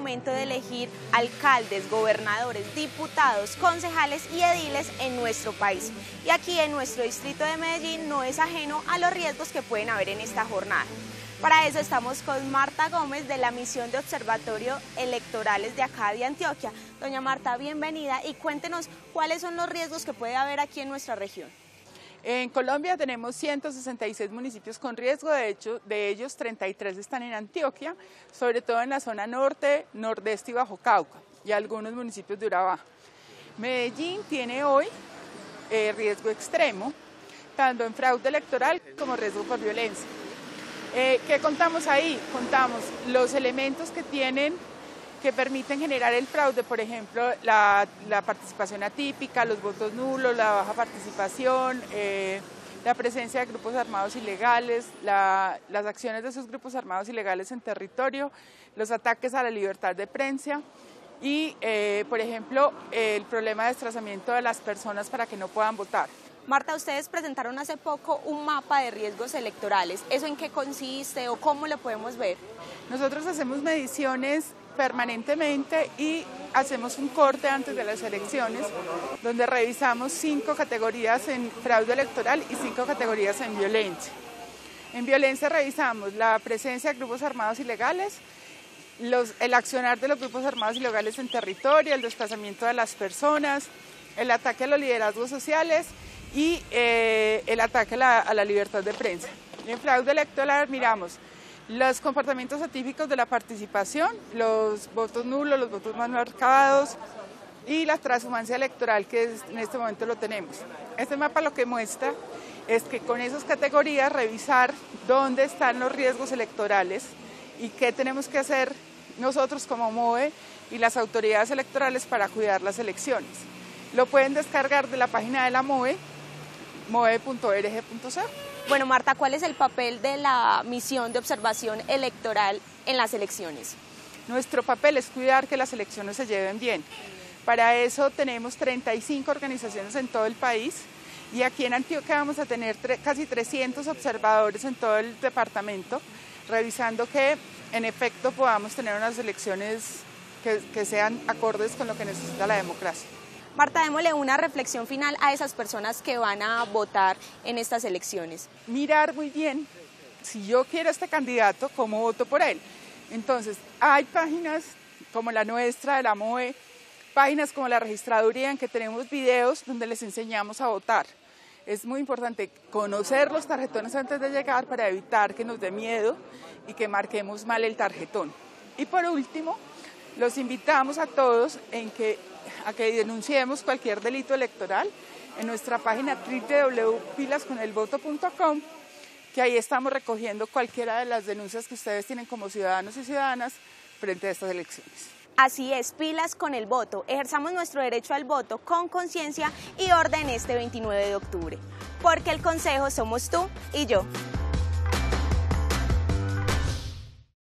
momento de elegir alcaldes, gobernadores, diputados, concejales y ediles en nuestro país. Y aquí en nuestro distrito de Medellín no es ajeno a los riesgos que pueden haber en esta jornada. Para eso estamos con Marta Gómez de la Misión de Observatorio Electorales de acá de Antioquia. Doña Marta, bienvenida y cuéntenos cuáles son los riesgos que puede haber aquí en nuestra región. En Colombia tenemos 166 municipios con riesgo, de hecho de ellos 33 están en Antioquia, sobre todo en la zona norte, nordeste y bajo Cauca y algunos municipios de Urabá. Medellín tiene hoy riesgo extremo, tanto en fraude electoral como riesgo por violencia. ¿Qué contamos ahí? Contamos los elementos que permiten generar el fraude, por ejemplo, la participación atípica, los votos nulos, la baja participación, la presencia de grupos armados ilegales, las acciones de esos grupos armados ilegales en territorio, los ataques a la libertad de prensa y, por ejemplo, el problema de desplazamiento de las personas para que no puedan votar. Marta, ustedes presentaron hace poco un mapa de riesgos electorales. ¿Eso en qué consiste o cómo lo podemos ver? Nosotros hacemos mediciones permanentemente y hacemos un corte antes de las elecciones, donde revisamos 5 categorías en fraude electoral y 5 categorías en violencia. En violencia revisamos la presencia de grupos armados ilegales, el accionar de los grupos armados ilegales en territorio, el desplazamiento de las personas, el ataque a los liderazgos sociales y el ataque a la libertad de prensa. En fraude electoral miramos los comportamientos atípicos de la participación, los votos nulos, los votos mal marcados y la transhumancia electoral, que en este momento lo tenemos. Este mapa lo que muestra es que con esas categorías revisar dónde están los riesgos electorales y qué tenemos que hacer nosotros como MOE y las autoridades electorales para cuidar las elecciones. Lo pueden descargar de la página de la MOE, moe.org.co. Bueno, Marta, ¿cuál es el papel de la Misión de Observación Electoral en las elecciones? Nuestro papel es cuidar que las elecciones se lleven bien. Para eso tenemos 35 organizaciones en todo el país y aquí en Antioquia vamos a tener casi 300 observadores en todo el departamento, revisando que en efecto podamos tener unas elecciones que sean acordes con lo que necesita la democracia. Marta, démosle una reflexión final a esas personas que van a votar en estas elecciones. Mirar muy bien, si yo quiero a este candidato, ¿cómo voto por él? Entonces, hay páginas como la nuestra, de la MOE, páginas como la registraduría, en que tenemos videos donde les enseñamos a votar. Es muy importante conocer los tarjetones antes de llegar para evitar que nos dé miedo y que marquemos mal el tarjetón. Y por último, los invitamos a todos a que denunciemos cualquier delito electoral en nuestra página www.pilasconelvoto.com, que ahí estamos recogiendo cualquiera de las denuncias que ustedes tienen como ciudadanos y ciudadanas frente a estas elecciones. Así es, pilas con el voto. Ejerzamos nuestro derecho al voto con conciencia y orden este 29 de octubre, porque el Concejo somos tú y yo.